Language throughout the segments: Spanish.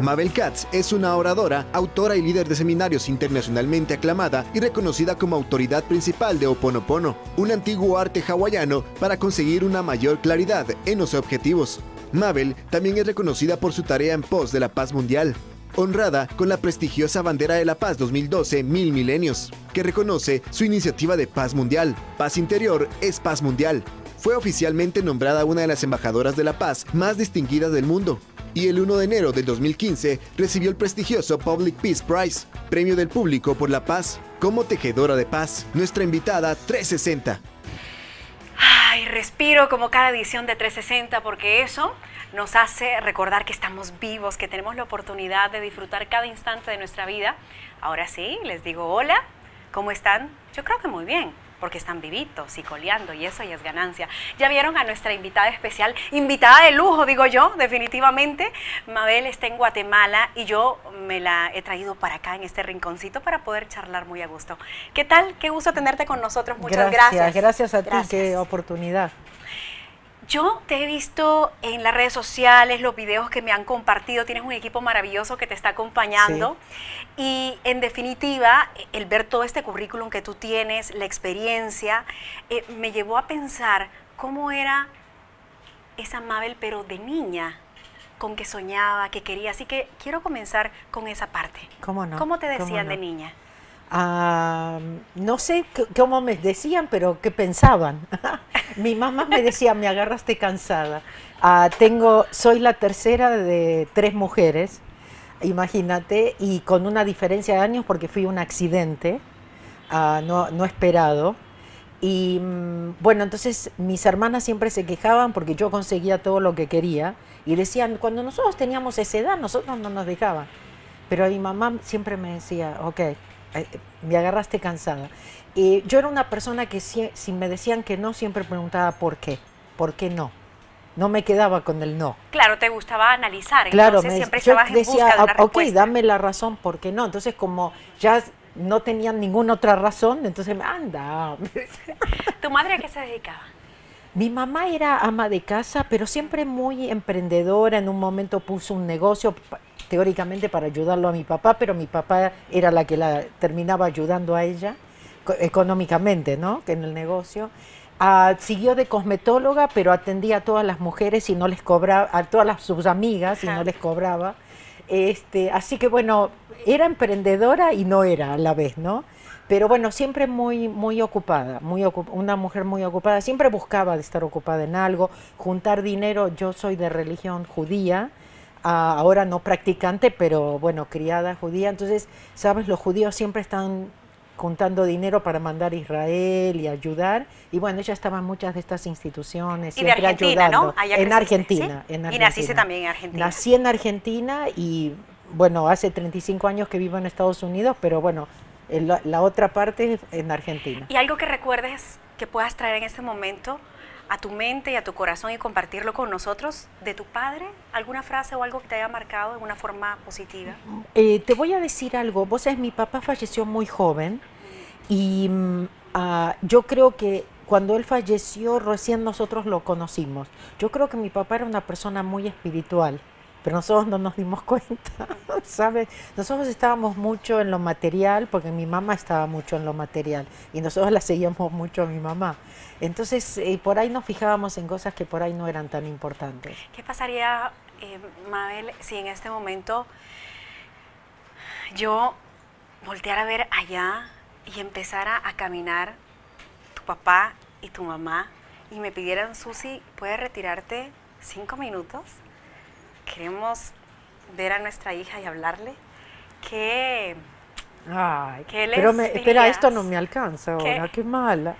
Mabel Katz es una oradora, autora y líder de seminarios internacionalmente aclamada y reconocida como autoridad principal de Ho'oponopono, un antiguo arte hawaiano para conseguir una mayor claridad en los objetivos. Mabel también es reconocida por su tarea en pos de la paz mundial, honrada con la prestigiosa bandera de la paz 2012 Mil Milenios, que reconoce su iniciativa de paz mundial. Paz interior es paz mundial. Fue oficialmente nombrada una de las embajadoras de la paz más distinguidas del mundo y el 1 de enero del 2015 recibió el prestigioso Public Peace Prize, premio del público por la paz, como tejedora de paz. Nuestra invitada 360. Ay, respiro como cada edición de 360 porque eso nos hace recordar que estamos vivos, que tenemos la oportunidad de disfrutar cada instante de nuestra vida. Ahora sí, les digo hola, ¿cómo están? Yo creo que muy bien, porque están vivitos y coleando, y eso ya es ganancia. Ya vieron a nuestra invitada especial, invitada de lujo, digo yo, definitivamente. Mabel está en Guatemala y yo me la he traído para acá, en este rinconcito, para poder charlar muy a gusto. ¿Qué tal? Qué gusto tenerte con nosotros, muchas gracias. Gracias a ti, qué oportunidad. Yo te he visto en las redes sociales, los videos que me han compartido, tienes un equipo maravilloso que te está acompañando, sí. Y en definitiva, el ver todo este currículum que tú tienes, la experiencia, me llevó a pensar cómo era esa Mabel, pero de niña, con que soñaba, que quería, así que quiero comenzar con esa parte. ¿Cómo no? ¿Cómo te decían de niña? No sé cómo me decían, pero qué pensaban. Mi mamá me decía, me agarraste cansada. Soy la tercera de 3 mujeres, imagínate, y con una diferencia de años porque fui un accidente, no esperado. Y bueno, entonces mis hermanas siempre se quejaban porque yo conseguía todo lo que quería y decían, cuando nosotros teníamos esa edad, nosotros no nos dejaban. Pero mi mamá siempre me decía, ok, me agarraste cansada. Yo era una persona que si me decían que no, siempre preguntaba por qué no. No me quedaba con el no. Claro, te gustaba analizar, claro, entonces siempre estabas en busca de una respuesta. Ok, dame la razón, ¿por qué no? Entonces como ya no tenían ninguna otra razón, entonces anda. ¿Tu madre a qué se dedicaba? Mi mamá era ama de casa, pero siempre muy emprendedora. En un momento puso un negocio teóricamente para ayudarlo a mi papá, pero mi papá era la que la terminaba ayudando a ella económicamente, ¿no? En el negocio. Siguió de cosmetóloga, pero atendía a todas las mujeres y no les cobraba, a todas sus amigas, y no les cobraba. Así que bueno, era emprendedora y no era a la vez, ¿no? Pero bueno, siempre muy ocupada, una mujer muy ocupada, siempre buscaba estar ocupada en algo, juntar dinero. Yo soy de religión judía, ahora no practicante, pero bueno, criada judía. Entonces, sabes, los judíos siempre están juntando dinero para mandar a Israel y ayudar. Y bueno, ella estaba en muchas de estas instituciones, y siempre de Argentina, ayudando. ¿No? En Argentina, ¿sí? En Argentina. Y naciste también en Argentina. Nací en Argentina y bueno, hace 35 años que vivo en Estados Unidos, pero bueno, la otra parte es en Argentina. ¿Y algo que recuerdes que puedas traer en este momento a tu mente y a tu corazón y compartirlo con nosotros de tu padre? ¿Alguna frase o algo que te haya marcado de una forma positiva? Te voy a decir algo. Vos sabés, mi papá falleció muy joven y yo creo que cuando él falleció recién nosotros lo conocimos. Yo creo que mi papá era una persona muy espiritual, pero nosotros no nos dimos cuenta, ¿sabes? Nosotros estábamos mucho en lo material, porque mi mamá estaba mucho en lo material, y nosotros la seguíamos mucho a mi mamá. Entonces, por ahí nos fijábamos en cosas que por ahí no eran tan importantes. ¿Qué pasaría, Mabel, si en este momento yo volteara a ver allá y empezara a caminar tu papá y tu mamá, y me pidieran, Susi, ¿puedes retirarte 5 minutos? Queremos ver a nuestra hija y hablarle. ¿Qué les dirías? Espera, esto no me alcanza ahora, qué mala.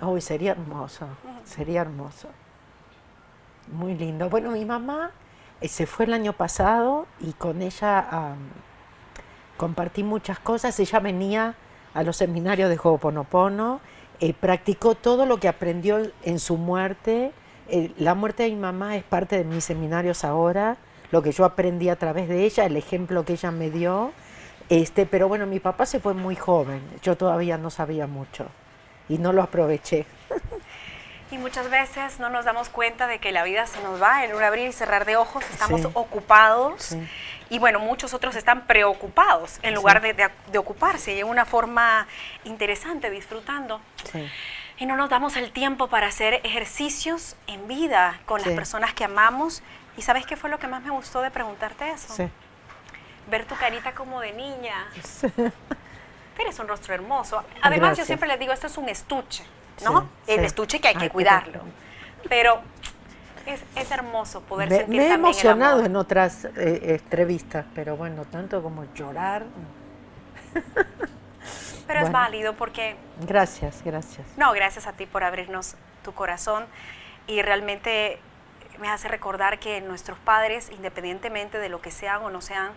Uy, sería hermoso, sería hermoso. Muy lindo. Bueno, mi mamá se fue el año pasado y con ella compartí muchas cosas. Ella venía a los seminarios de Ho'oponopono, practicó todo lo que aprendió en su muerte. La muerte de mi mamá es parte de mis seminarios ahora, lo que yo aprendí a través de ella, el ejemplo que ella me dio. Pero bueno, mi papá se fue muy joven, yo todavía no sabía mucho y no lo aproveché. Y muchas veces no nos damos cuenta de que la vida se nos va en un abrir y cerrar de ojos, estamos ocupados y bueno, muchos otros están preocupados en lugar de ocuparse y en una forma interesante, disfrutando. Sí. Y no nos damos el tiempo para hacer ejercicios en vida con las personas que amamos. ¿Y sabes qué fue lo que más me gustó de preguntarte eso? Sí. Ver tu carita como de niña. Sí. Eres un rostro hermoso. Además, gracias. Yo siempre les digo, esto es un estuche, ¿no? El estuche que hay que cuidarlo. Pero es hermoso poder sentir también el amor. Me he emocionado en otras entrevistas, pero bueno, tanto como llorar. Pero bueno, es válido porque... Gracias, gracias. No, gracias a ti por abrirnos tu corazón y realmente me hace recordar que nuestros padres, independientemente de lo que sean o no sean,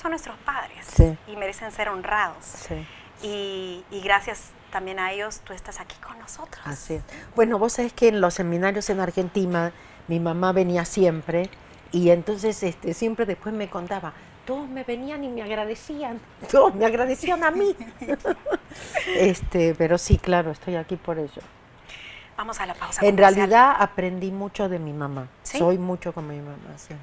son nuestros padres y merecen ser honrados. Sí. Y gracias también a ellos, tú estás aquí con nosotros. Así es. Bueno, vos sabés que en los seminarios en Argentina, mi mamá venía siempre y entonces siempre después me contaba... Todos me venían y me agradecían. Todos me agradecían a mí. Pero sí, claro, estoy aquí por ello. Vamos a la pausa. En realidad aprendí mucho de mi mamá. ¿Sí? Soy mucho con mi mamá, sí.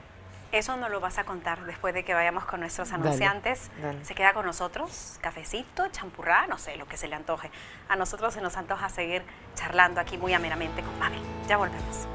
Eso nos lo vas a contar después de que vayamos con nuestros anunciantes. Dale, dale. Se queda con nosotros, cafecito, champurrá, no sé, lo que se le antoje. A nosotros se nos antoja seguir charlando aquí muy amenamente con Mabel. Ya volvemos.